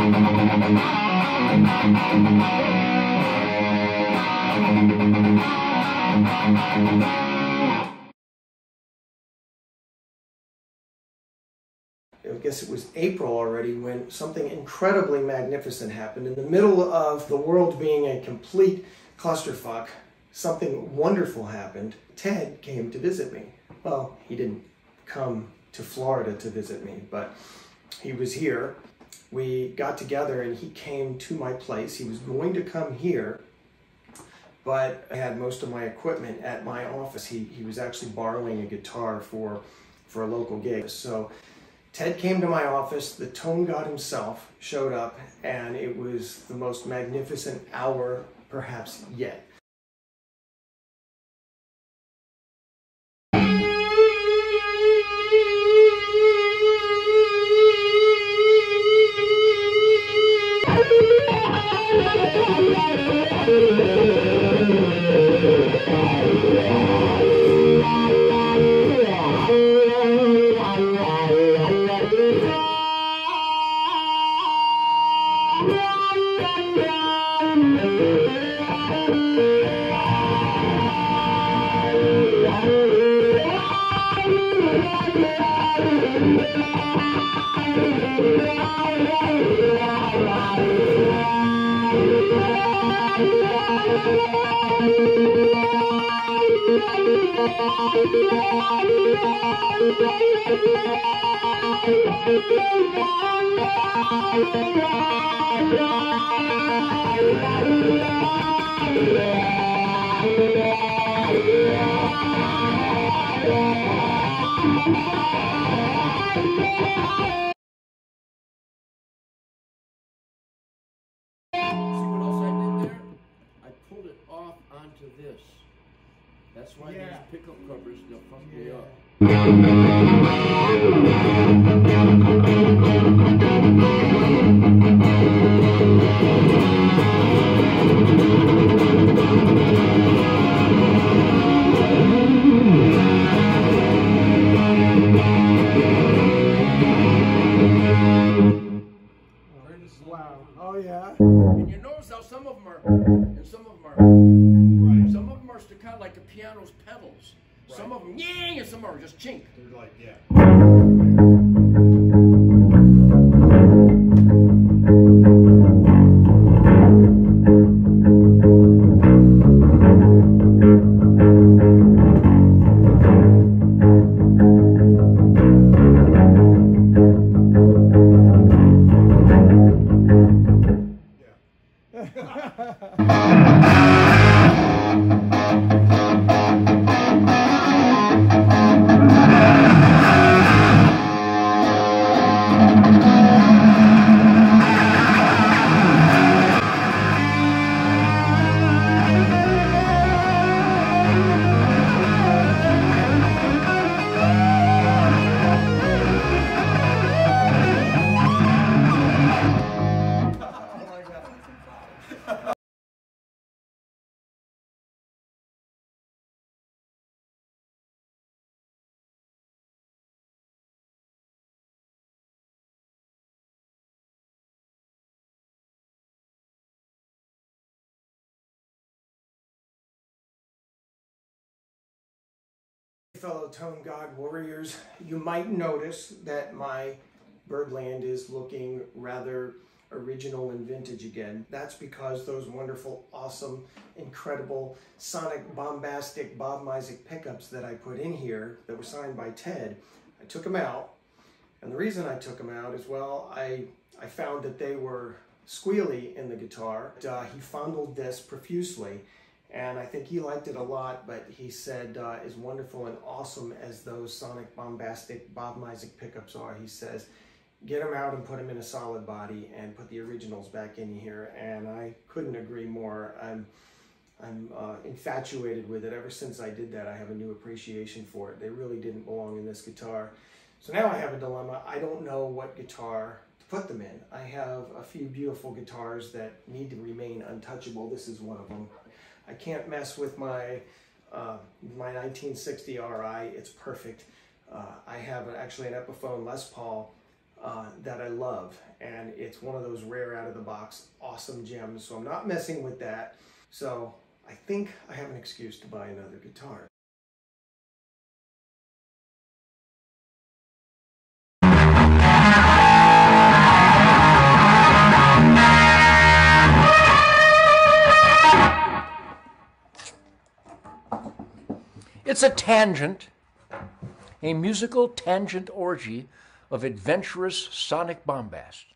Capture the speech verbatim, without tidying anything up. I guess it was April already when something incredibly magnificent happened. In the middle of the world being a complete clusterfuck, something wonderful happened. Ted came to visit me. Well, he didn't come to Florida to visit me, but he was here. We got together and he came to my place. He was going to come here, but I had most of my equipment at my office. He, he was actually borrowing a guitar for, for a local gig. So Ted came to my office, the tone god himself showed up, and it was the most magnificent hour perhaps yet. This. That's why yeah. These pickup covers they'll pump me up. Wow. Oh yeah. And you notice how some of them are and some of them are staccato, like the piano's pedals. Right. Some of them, yang, and some are just chink. They're like, yeah. Fellow tone god warriors, you might notice that my Byrdland is looking rather original and vintage again. That's because those wonderful, awesome, incredible, sonic, bombastic Bob Isaac pickups that I put in here that were signed by Ted, I took them out. And the reason I took them out is, well, I, I found that they were squealy in the guitar. Uh, he fondled this profusely. And I think he liked it a lot, but he said, uh, as wonderful and awesome as those sonic bombastic Bob Isaac pickups are, he says, get them out and put them in a solid body and put the originals back in here. And I couldn't agree more. I'm, I'm uh, infatuated with it. Ever since I did that, I have a new appreciation for it. They really didn't belong in this guitar. So now I have a dilemma. I don't know what guitar to put them in. I have a few beautiful guitars that need to remain untouchable. This is one of them. I can't mess with my uh, my nineteen sixty R I, it's perfect. Uh, I have an, actually an Epiphone Les Paul uh, that I love, and it's one of those rare out of the box awesome gems, so I'm not messing with that. So I think I have an excuse to buy another guitar. It's a tangent, a musical tangent orgy of adventurous sonic bombast.